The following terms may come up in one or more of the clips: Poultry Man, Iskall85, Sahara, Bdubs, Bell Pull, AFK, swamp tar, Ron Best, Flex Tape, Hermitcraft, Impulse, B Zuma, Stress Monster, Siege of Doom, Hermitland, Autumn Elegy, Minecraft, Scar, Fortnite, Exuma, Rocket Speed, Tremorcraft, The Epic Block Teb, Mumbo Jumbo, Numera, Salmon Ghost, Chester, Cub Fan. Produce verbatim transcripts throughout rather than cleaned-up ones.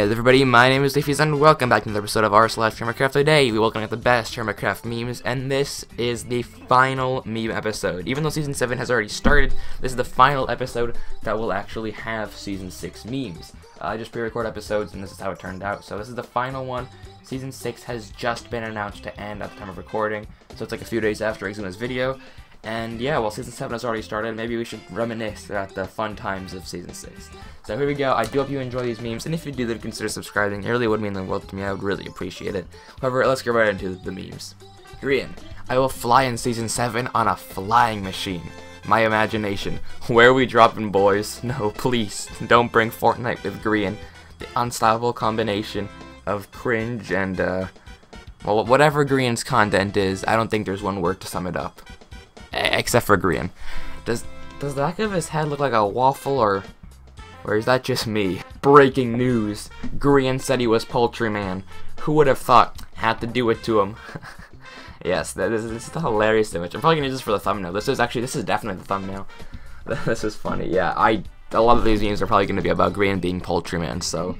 Hey everybody, my name is Diffie and welcome back to another episode of R slash Tremorcraft. Today we're welcoming out the best Tremorcraft memes, and this is the final meme episode. Even though season seven has already started, this is the final episode that will actually have season six memes. Uh, I just pre-record episodes and this is how it turned out, so this is the final one. Season six has just been announced to end at the time of recording, so it's like a few days after Exuma's video. And yeah, well, season seven has already started. Maybe we should reminisce about the fun times of season six. So here we go. I do hope you enjoy these memes, and if you do, then consider subscribing. It really would mean the world to me. I would really appreciate it. However, let's get right into the memes. Grian, I will fly in season seven on a flying machine. My imagination. Where are we dropping, boys? No, please, don't bring Fortnite with Grian. The unstoppable combination of cringe and, uh, well, whatever Grian's content is, I don't think there's one word to sum it up. Except for Grian. Does does the back of his head look like a waffle, or or is that just me? Breaking news. Grian said he was Poultry Man. Who would have thought? Had to do it to him. Yes, this is, this is the hilarious image. I'm probably gonna use this for the thumbnail. This is actually this is definitely the thumbnail. This is funny. Yeah, I a lot of these memes are probably gonna be about Grian being Poultry Man, so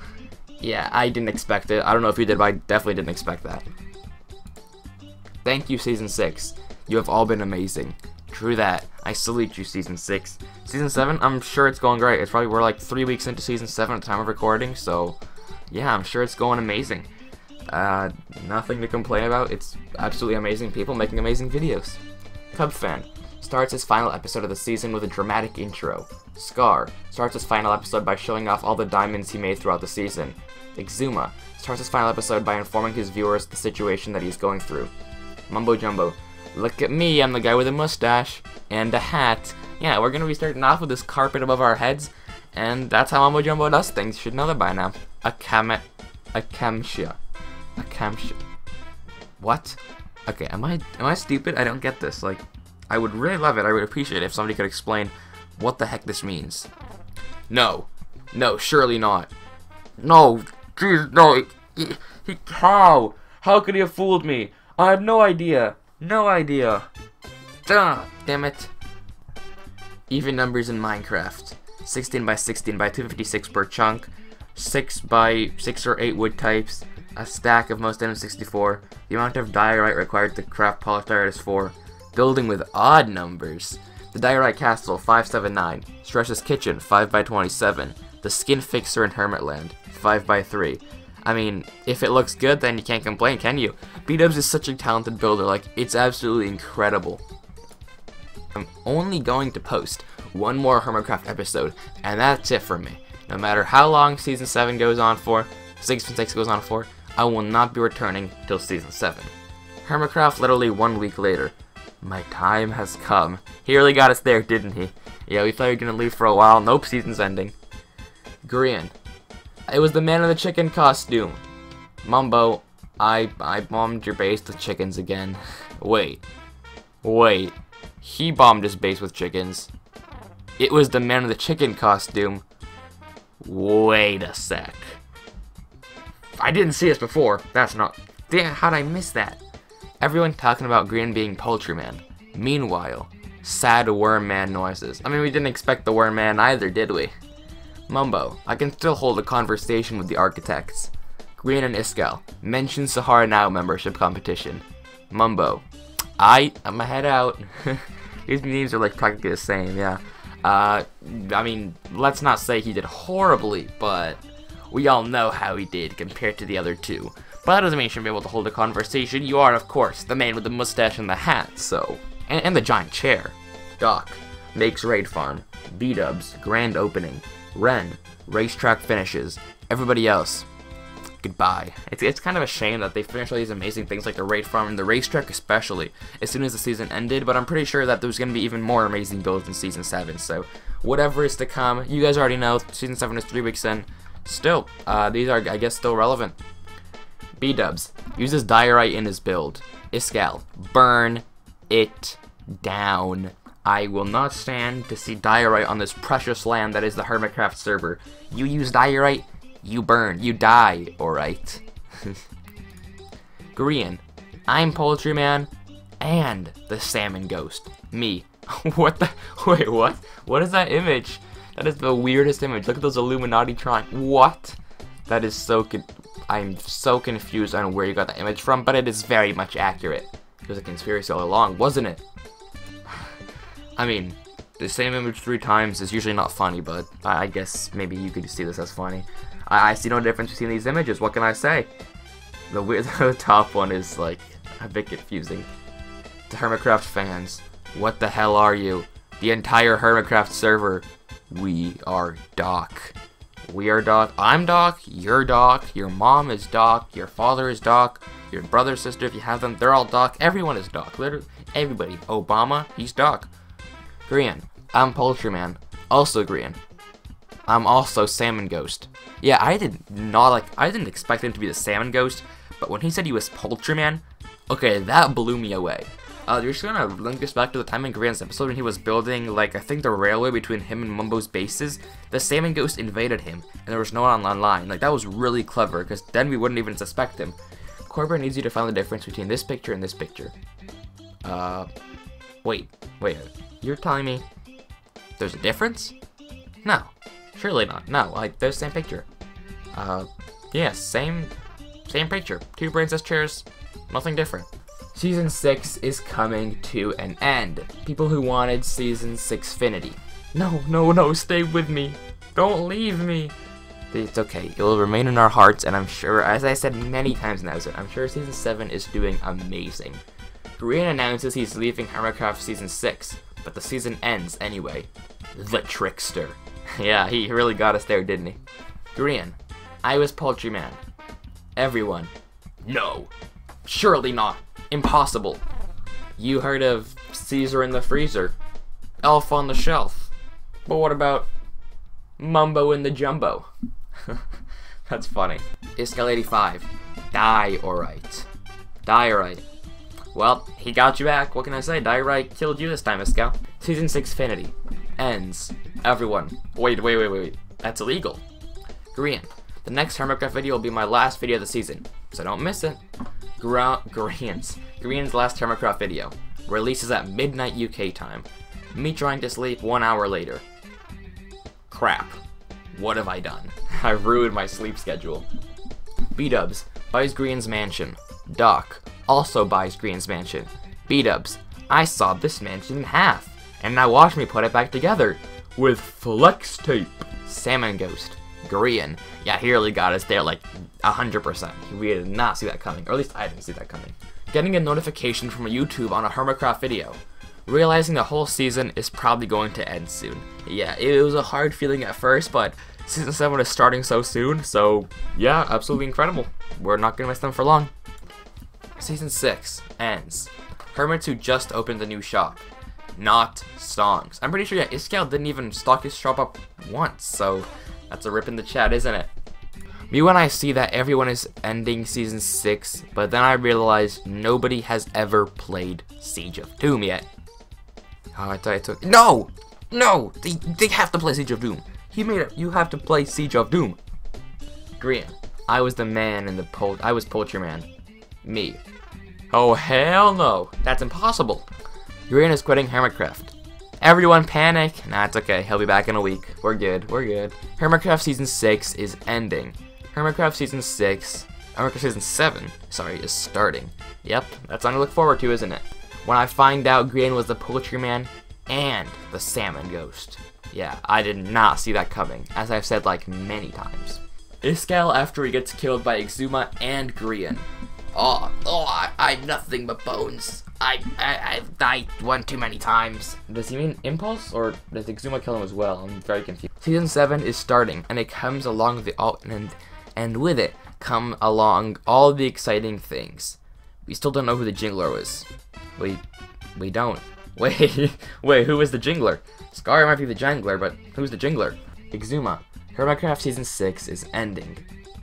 yeah, I didn't expect it. I don't know if you did, but I definitely didn't expect that. Thank you, season six. You have all been amazing. True that. I salute you, season six. Season seven, I'm sure it's going great. It's probably, we're like three weeks into season seven at the time of recording, so yeah, I'm sure it's going amazing. Uh, nothing to complain about. It's absolutely amazing people making amazing videos. Cub Fan starts his final episode of the season with a dramatic intro. Scar starts his final episode by showing off all the diamonds he made throughout the season. Exuma starts his final episode by informing his viewers the situation that he's going through. Mumbo Jumbo, look at me, I'm the guy with a mustache and a hat. Yeah, we're gonna be starting off with this carpet above our heads, and that's how Mumbo Jumbo does things. You should know that by now. A Akame, a Akamsha. Akamsha. What? Okay, am I am I stupid? I don't get this. Like, I would really love it. I would appreciate it if somebody could explain what the heck this means. No, no, surely not. No, jeez, no. He, he, how? How could he have fooled me? I have no idea. No idea. Duh, damn it. Even numbers in Minecraft. sixteen by sixteen by two fifty-six per chunk. six by six or eight wood types. A stack of most M sixty-four. The amount of diorite required to craft polytyrite is four. Building with odd numbers. The diorite castle, five seven nine. Stress's kitchen, five by twenty-seven. The skin fixer in Hermitland, five by three. I mean, if it looks good, then you can't complain, can you? Bdubs is such a talented builder, like, it's absolutely incredible. I'm only going to post one more Hermitcraft episode, and that's it for me. No matter how long season seven goes on for, six six goes on for, I will not be returning till season seven. Hermitcraft literally one week later. My time has come. He really got us there, didn't he? Yeah, we thought you were gonna leave for a while. Nope, season's ending. Grian. It was the man in the chicken costume. Mumbo, I I bombed your base with chickens again. Wait. Wait. He bombed his base with chickens. It was the man in the chicken costume. Wait a sec. I didn't see this before. That's not... Damn, how'd I miss that? Everyone talking about Grian being Poultry Man. Meanwhile, sad worm man noises. I mean, we didn't expect the worm man either, did we? Mumbo, I can still hold a conversation with the architects. Grian and Iskall, mention Sahara Now membership competition. Mumbo, I, I'ma head out. These memes are like practically the same, yeah. Uh, I mean, let's not say he did horribly, but we all know how he did compared to the other two. But that doesn't mean you shouldn't be able to hold a conversation. You are, of course, the man with the mustache and the hat, so. And, and the giant chair. Doc, makes raid farm. Bdubs, grand opening. Ren, racetrack finishes. Everybody else, goodbye. It's, it's kind of a shame that they finished all these amazing things like the raid farm and the racetrack especially as soon as the season ended, but I'm pretty sure that there's going to be even more amazing builds in season seven, so whatever is to come, you guys already know, season seven is three weeks in. Still, uh, these are, I guess, still relevant. Bdubs uses diorite in his build. Iskall, burn it down. I will not stand to see diorite on this precious land that is the Hermitcraft server. You use diorite, you burn, you die, alright. Grian, I'm Poultry Man and the Salmon Ghost. Me. What the? Wait, what? What is that image? That is the weirdest image. Look at those Illuminati trying. What? That is so con- I'm so confused on where you got that image from, but it is very much accurate. It was a conspiracy all along, wasn't it? I mean, the same image three times is usually not funny, but I, I guess maybe you could see this as funny. I, I see no difference between these images, what can I say? The weird the top one is, like, a bit confusing. The Hermitcraft fans, what the hell are you? The entire Hermitcraft server, we are Doc. We are Doc. I'm Doc, you're Doc, your mom is Doc, your father is Doc, your brother, sister, if you have them, they're all Doc. Everyone is Doc, literally everybody. Obama, he's Doc. Grian, I'm Poultry Man, also Grian. I'm also Salmon Ghost. Yeah, I did not like, I didn't expect him to be the Salmon Ghost, but when he said he was Poultry Man, okay, that blew me away. Uh, you're just gonna link this back to the time in Grian's episode when he was building, like, I think the railway between him and Mumbo's bases. The Salmon Ghost invaded him, and there was no one online. Like, that was really clever, because then we wouldn't even suspect him. Corbin needs you to find the difference between this picture and this picture. Uh, wait, wait, you're telling me there's a difference? No, surely not. No, like, there's the same picture. Uh, yeah, same, same picture. Two princess chairs, nothing different. Season six is coming to an end. People who wanted Season six-finity. No, no, no, stay with me. Don't leave me. It's okay, it will remain in our hearts, and I'm sure, as I said many times in that episode, I'm sure Season seven is doing amazing. Grian announces he's leaving Hermitcraft Season six, but the season ends anyway. The Trickster. Yeah, he really got us there, didn't he? Grian, I was Poultry Man. Everyone. No. Surely not. Impossible. You heard of Caesar in the Freezer, Elf on the Shelf, but what about Mumbo in the Jumbo? That's funny. Iskall eighty-five, die alright. Die alright. Well, he got you back, what can I say? Die alright killed you this time, Iskall. Season six-finity. Ends. Everyone. Wait, wait, wait, wait, wait. That's illegal. Grian, the next Hermitcraft video will be my last video of the season, so don't miss it. Grian's. Grian's last Hermitcraft video releases at midnight U K time. Me trying to sleep one hour later. Crap. What have I done? I ruined my sleep schedule. Bdubs buys Grian's mansion. Doc also buys Grian's mansion. Bdubs, I sawed this mansion in half, and now watch me put it back together with Flex Tape. Salmon Ghost. Grian. Yeah, he really got us there, like, one hundred percent. We did not see that coming, or at least I didn't see that coming. Getting a notification from YouTube on a Hermitcraft video. Realizing the whole season is probably going to end soon. Yeah, it was a hard feeling at first, but Season seven is starting so soon, so yeah, absolutely incredible. We're not going to miss them for long. Season six ends. Hermits who just opened a new shop. Not songs. I'm pretty sure, yeah, Iskall didn't even stock his shop up once, so... that's a rip in the chat, isn't it? Me when I see that everyone is ending Season six, but then I realize nobody has ever played Siege of Doom yet. Oh, I thought I took- No! No! They, they have to play Siege of Doom. He made it- You have to play Siege of Doom. Grian, I was the man in the pol- I was Poultry Man. Me. Oh, hell no! That's impossible! Grian is quitting Hermitcraft. Everyone panic. Nah, it's okay. He'll be back in a week. We're good. We're good. Hermitcraft Season six is ending. Hermitcraft Season six... Hermitcraft Season seven, sorry, is starting. Yep, that's something to look forward to, isn't it? When I find out Grian was the Poultry Man and the Salmon Ghost. Yeah, I did not see that coming, as I've said, like, many times. Iskall after he gets killed by Exuma and Grian. Oh, oh, I, I'm nothing but bones. I, I, I've died one too many times. Does he mean Impulse, or does Exuma kill him as well? I'm very confused. Season seven is starting, and it comes along the all- and, and with it come along all the exciting things. We still don't know who the Jingler was. We, we don't. Wait, wait, who is the Jingler? Scar might be the Jingler, but who's the Jingler? Exuma. Hermitcraft Season six is ending.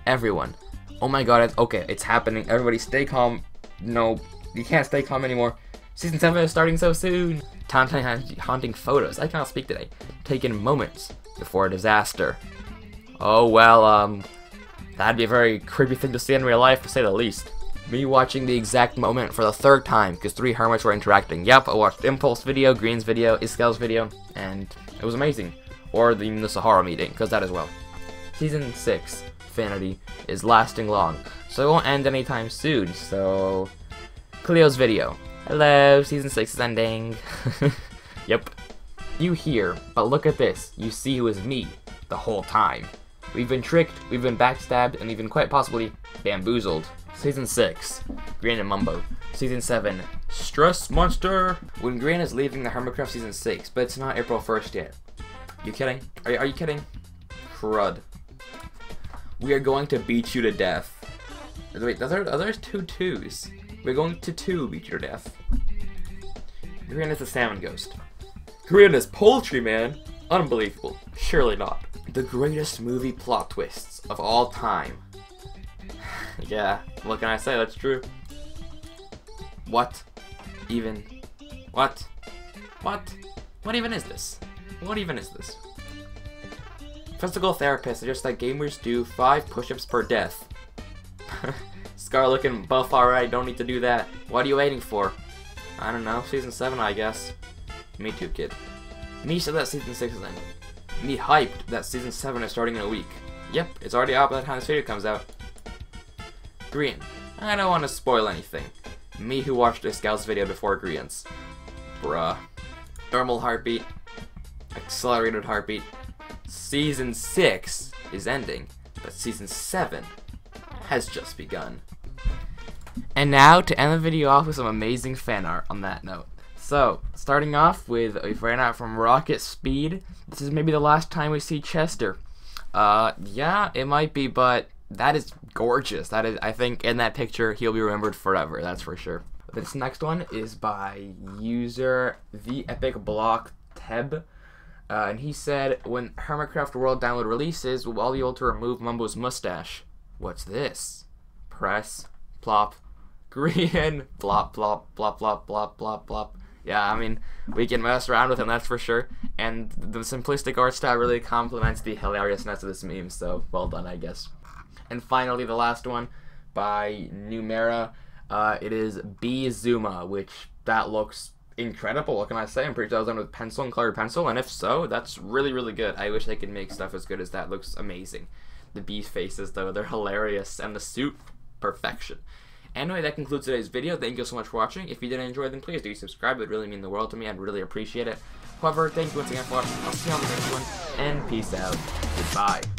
Everyone. Oh my god, it's, okay, it's happening. Everybody stay calm. No. You can't stay calm anymore. Season seven is starting so soon. Taunting, haunting photos. I cannot speak today. Taken moments before a disaster. Oh well, um, that'd be a very creepy thing to see in real life, to say the least. Me watching the exact moment for the third time, because three hermits were interacting. Yep, I watched Impulse video, Green's video, Iskall's video, and it was amazing. Or the, the Sahara meeting, because that as well. Season six, infinity is lasting long, so it won't end anytime soon. So Cleo's video. Hello, season six is ending. Yep. You hear, but look at this. You see it was me the whole time. We've been tricked, we've been backstabbed, and even quite possibly bamboozled. Season six, Grian and Mumbo. Season seven, Stress Monster! When Grian is leaving the Hermitcraft Season six, but it's not April first yet. You kidding? Are you, are you kidding? Crud. We are going to beat you to death. Wait, those are, those are two twos. We're going to two beat you to death. Grian is the Salmon Ghost. Grian is Poultry Man? Unbelievable. Surely not. The greatest movie plot twists of all time. Yeah, what can I say? That's true. What? Even? What? What? What even is this? What even is this? Physical therapists suggest that gamers do five push-ups per death. Scar looking buff already, don't need to do that. What are you waiting for? I don't know, season seven I guess. Me too, kid. Me said that season six is ending. Me hyped that season seven is starting in a week. Yep, it's already out by the time this video comes out. Grian. I don't want to spoil anything. Me who watched Iskall's video before Grian's. Bruh. Normal heartbeat. Accelerated heartbeat. Season six is ending, but season seven has just begun. And now to end the video off with some amazing fan art on that note. So, starting off with a fan art from Rocket Speed. This is maybe the last time we see Chester. Uh, yeah, it might be, but that is gorgeous. That is, I think, in that picture, he'll be remembered forever. That's for sure. This next one is by user The Epic Block Teb, uh, and he said, "When Hermitcraft World download releases, we'll all be able to remove Mumbo's mustache." What's this? Press, plop, Grian, plop, plop, plop, plop, plop, plop, plop. Yeah, I mean, we can mess around with him, that's for sure. And the simplistic art style really complements the hilariousness of this meme, so well done, I guess. And finally, the last one by Numera. Uh, it is B Zuma, which that looks incredible. What can I say? I'm pretty sure that was done with pencil and colored pencil, and if so, that's really, really good. I wish I could make stuff as good as that. It looks amazing. The bee faces, though, they're hilarious, and the suit, perfection. Anyway, that concludes today's video. Thank you so much for watching. If you did enjoy, then please do subscribe. It would really mean the world to me. I'd really appreciate it. However, thank you once again for watching. I'll see you on the next one, and peace out. Goodbye.